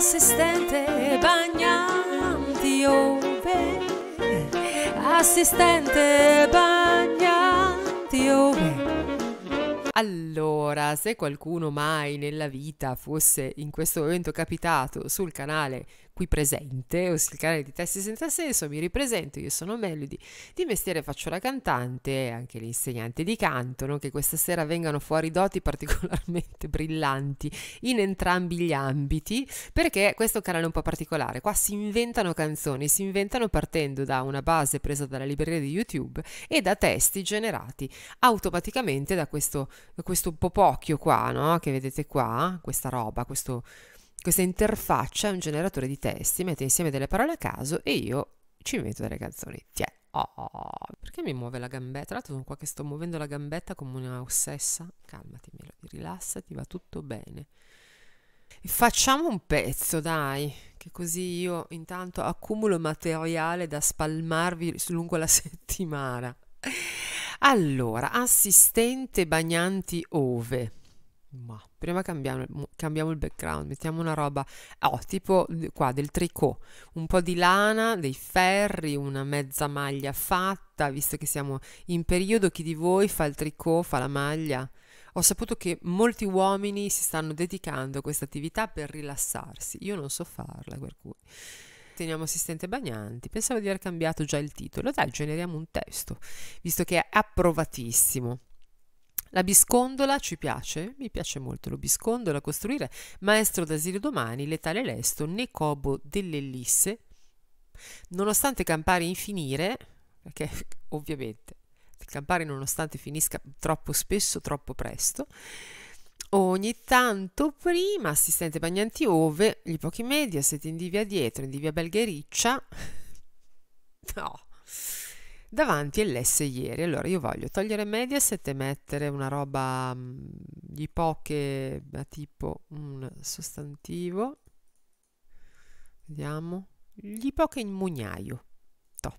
assistente bagnanti, ove, assistente bagnanti, ove. Allora, se qualcuno mai nella vita fosse in questo momento capitato sul canale qui presente, o sul canale di Testi Senza Senso, mi ripresento, io sono Melody, di mestiere faccio la cantante, anche l'insegnante di canto, no? Che questa sera vengano fuori doti particolarmente brillanti in entrambi gli ambiti, perché questo è un canale un po' particolare, qua si inventano canzoni, si inventano partendo da una base presa dalla libreria di YouTube e da testi generati automaticamente da questo popocchio qua, no? Che vedete qua, questa roba, questa interfaccia è un generatore di testi, mette insieme delle parole a caso e io ci metto delle canzoni. Tiè. Oh, perché mi muove la gambetta? Tra l'altro sono qua che sto muovendo la gambetta come una ossessa. Calmati, Melody, rilassati, va tutto bene. Facciamo un pezzo, dai, che così io intanto accumulo materiale da spalmarvi lungo la settimana. Allora, assistente bagnanti ove. Ma prima cambiamo il background, mettiamo una roba tipo qua del tricot, un po' di lana, dei ferri, una mezza maglia fatta, visto che siamo in periodo. Chi di voi fa il tricot, fa la maglia? Ho saputo che molti uomini si stanno dedicando a questa attività per rilassarsi, io non so farla, per cui teniamo assistente bagnanti. Pensavo di aver cambiato già il titolo, dai, generiamo un testo, visto che è approvatissimo. La biscondola ci piace, mi piace molto lo biscondola, costruire, maestro d'asilo domani, letale lesto, ne cobo dell'ellisse, nonostante campare infinire, perché ovviamente campare nonostante finisca troppo spesso, troppo presto, ogni tanto prima, assistente bagnanti ove, gli pochi media, siete in divia dietro, in divia belghericcia, no. Davanti l'S ieri. Allora io voglio togliere Mediaset e mettere una roba di poche, tipo un sostantivo, vediamo, gli poche in mugnaio, to.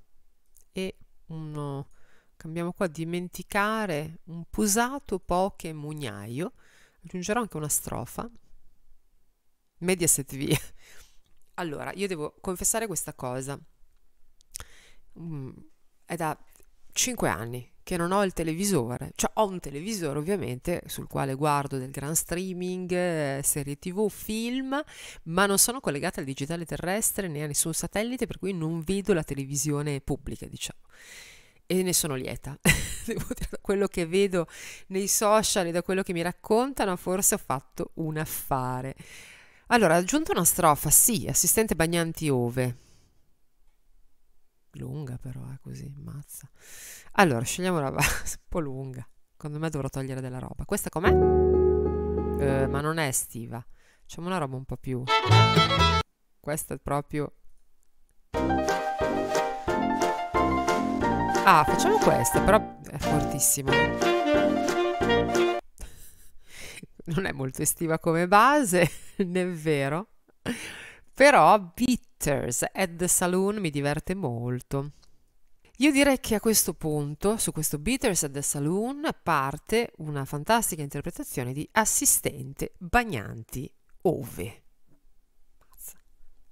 E uno, cambiamo qua, dimenticare un pusato poche mugnaio, aggiungerò anche una strofa, Mediaset via. Allora io devo confessare questa cosa, è da 5 anni che non ho il televisore, cioè ho un televisore ovviamente sul quale guardo del gran streaming, serie TV, film, ma non sono collegata al digitale terrestre né a nessun satellite, per cui non vedo la televisione pubblica, diciamo. E ne sono lieta. Devo dire, da quello che vedo nei social e da quello che mi raccontano, forse ho fatto un affare. Allora, ho aggiunto una strofa, sì, assistente bagnanti ove. Lunga però, è così, mazza. Allora, scegliamo una base un po' lunga. Secondo me dovrò togliere della roba. Questa com'è? Ma non è estiva. Facciamo una roba un po' più... Questa è proprio... Ah, facciamo questa, però è fortissima. Non è molto estiva come base, né è vero. Però Beaters at the Saloon mi diverte molto. Io direi che a questo punto, su questo Beaters at the Saloon, parte una fantastica interpretazione di assistente bagnanti ove. Mazza,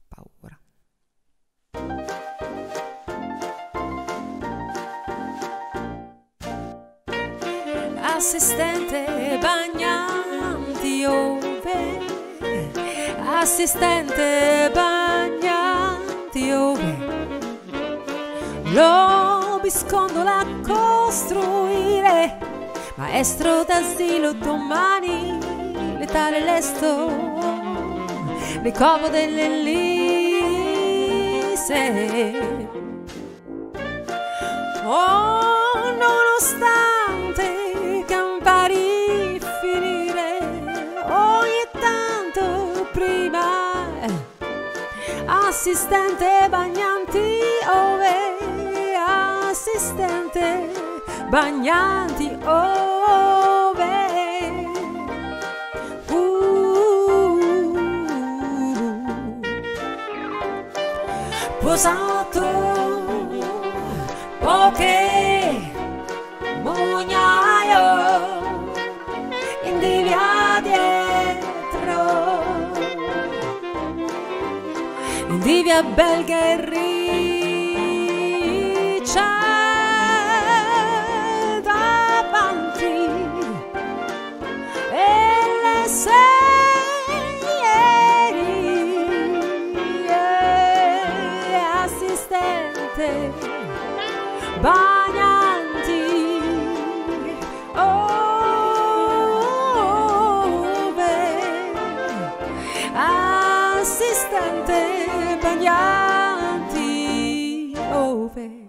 paura. Assistente bagnanti ove, assistente bagnanti ove, lo biscondola a costruire, maestro d'asilo domani, letale lesto, le covo dell'ellisse. Oh, nonostante campari finire, ogni tanto prima, assistente bagnanti ove, assistente bagnanti ove. Posato poche mugnaio, in divia dietro, di via Belga e Richard avanti e le serie assistente bagnanti assistente bagnanti ove